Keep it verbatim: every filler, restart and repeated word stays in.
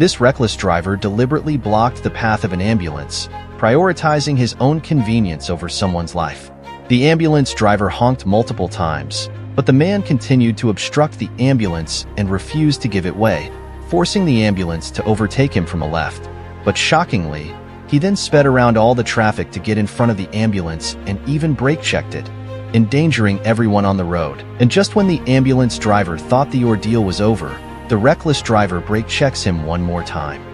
This reckless driver deliberately blocked the path of an ambulance, prioritizing his own convenience over someone's life. The ambulance driver honked multiple times, but the man continued to obstruct the ambulance and refused to give it way, forcing the ambulance to overtake him from a left. But shockingly, he then sped around all the traffic to get in front of the ambulance and even brake-checked it, endangering everyone on the road. And just when the ambulance driver thought the ordeal was over, the reckless driver brake checks him one more time.